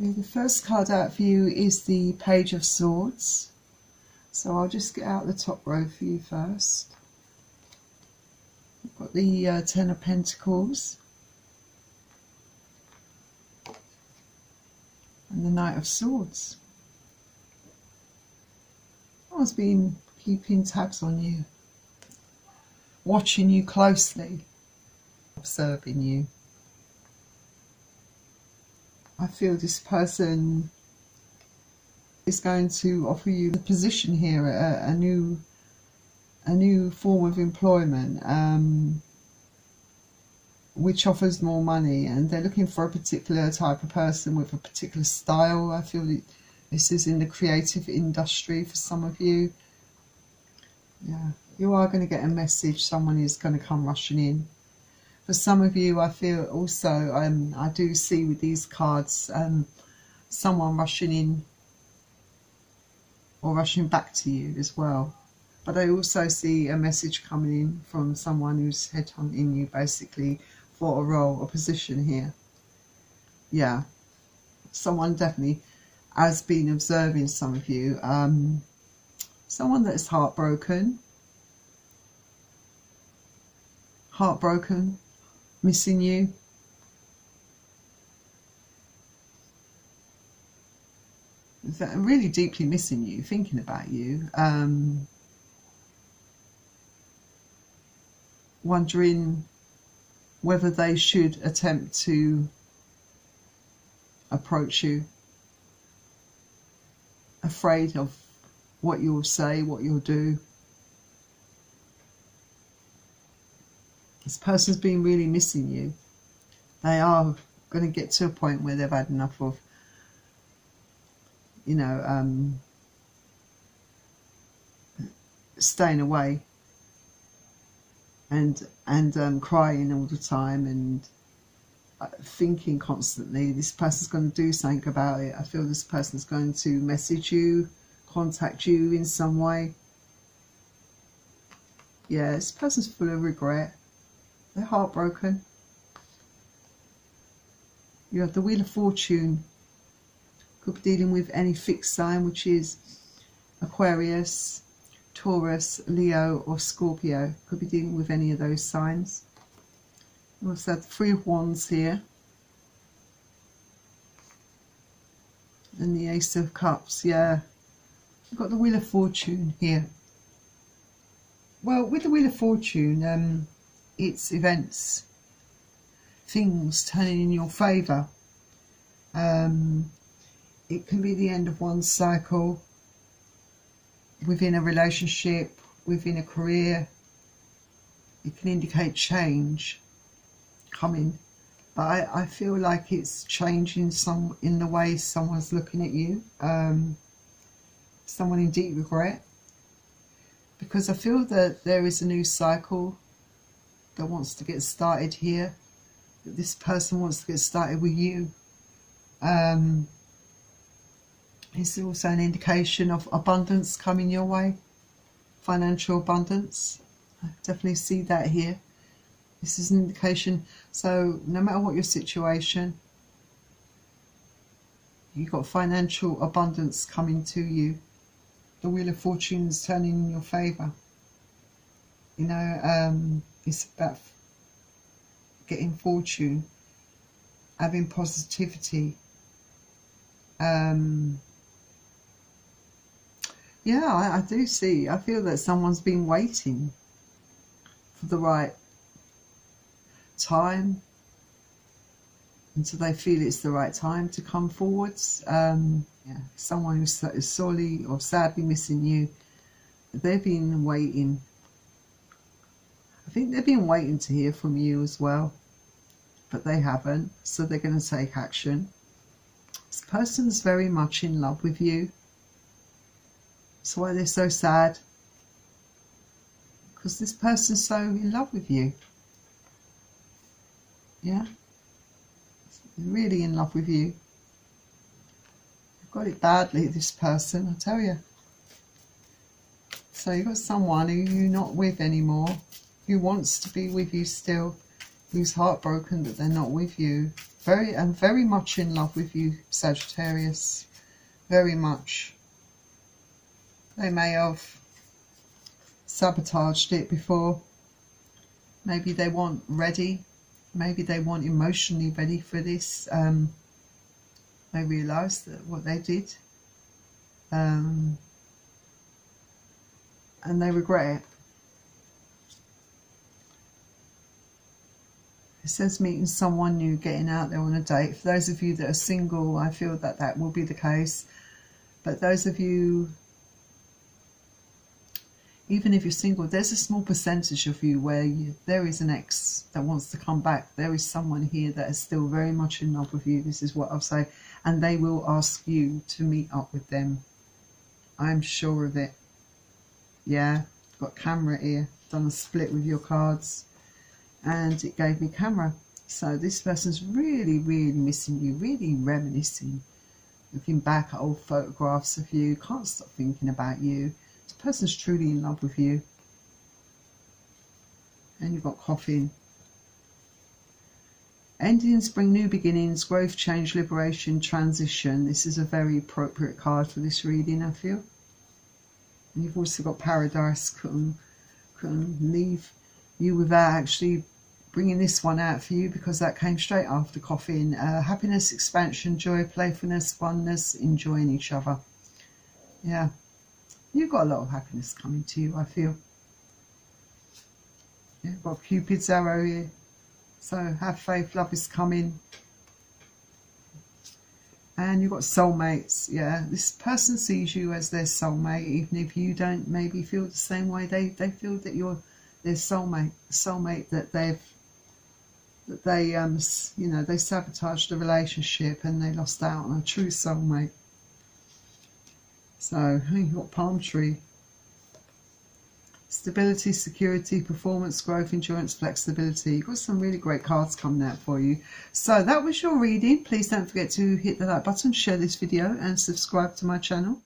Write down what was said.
The first card out for you is the Page of Swords. So I'll just get out the top row for you first. We've got the Ten of Pentacles and the Knight of Swords. Someone's been keeping tabs on you, watching you closely, observing you. I feel this person is going to offer you the position here, a new form of employment, which offers more money, and they're looking for a particular type of person with a particular style. I feel that this is in the creative industry for some of you. Yeah, you are going to get a message. Someone is going to come rushing in. For some of you, I feel also, I do see with these cards, someone rushing in or rushing back to you as well. But I also see a message coming in from someone who's headhunting you basically for a role, a position here. Yeah, someone definitely has been observing some of you. Someone that is heartbroken. Heartbroken. Missing you. Really deeply missing you, thinking about you, wondering whether they should attempt to approach you, afraid of what you'll say, what you'll do. This person's been really missing you. They are going to get to a point where they've had enough of, you know, staying away and crying all the time and thinking constantly. This person's going to do something about it. I feel this person's going to message you, contact you in some way. Yeah, this person's full of regret. They're heartbroken. You have the Wheel of Fortune. Could be dealing with any fixed sign, which is Aquarius, Taurus, Leo or Scorpio. Could be dealing with any of those signs. We also have the Three of Wands here and the Ace of Cups. Yeah, we've got the Wheel of Fortune here. Well, with the Wheel of Fortune, it's events, things turning in your favour. It can be the end of one cycle, within a relationship, within a career. It can indicate change coming. But I feel like it's changing in the way someone's looking at you. Someone in deep regret. Because I feel that there is a new cycle that wants to get started here. That this person wants to get started with you. It's also an indication of abundance coming your way, financial abundance. I definitely see that here. This is an indication. So no matter what your situation, you've got financial abundance coming to you. The Wheel of Fortune is turning in your favour. You know, it's about getting fortune, having positivity. Yeah, I do see. I feel that someone's been waiting for the right time until they feel it's the right time to come forwards. Yeah, someone who's sorely or sadly missing you, they've been waiting. I think they've been waiting to hear from you as well, but they haven't, so they're going to take action. This person's very much in love with you. That's why they're so sad, because this person's so in love with you. Yeah, really in love with you. They've got it badly, this person, I tell you. So you've got someone who you're not with anymore, who wants to be with you still, who's heartbroken that they're not with you, I'm very much in love with you, Sagittarius. Very much. They may have sabotaged it before. Maybe they weren't ready. Maybe they weren't emotionally ready for this. They realised that what they did. And they regret it. It says meeting someone new, getting out there on a date. For those of you that are single, I feel that that will be the case. But those of you, even if you're single, there's a small percentage of you where there is an ex that wants to come back. There is someone here that is still very much in love with you. This is what I'll say. And they will ask you to meet up with them. I'm sure of it. Yeah, got camera here. Done a split with your cards. And it gave me camera. So this person's really, really missing you. Really reminiscing. Looking back at old photographs of you. Can't stop thinking about you. This person's truly in love with you. And you've got coughing. Endings bring new beginnings. Growth, change, liberation, transition. This is a very appropriate card for this reading, I feel. And you've also got paradise. Couldn't leave you without actually bringing this one out for you, because that came straight after coughing. Happiness, expansion, joy, playfulness, fondness, enjoying each other. Yeah, you've got a lot of happiness coming to you, I feel. Yeah, got Cupid's arrow here. So have faith, love is coming. And you've got soulmates. Yeah, this person sees you as their soulmate, even if you don't maybe feel the same way. They feel that you're their soulmate, that they you know, they sabotaged the relationship and they lost out on a true soulmate. So you've got palm tree. Stability, security, performance, growth, endurance, flexibility. You've got some really great cards coming out for you. So that was your reading. Please don't forget to hit the like button, share this video and subscribe to my channel.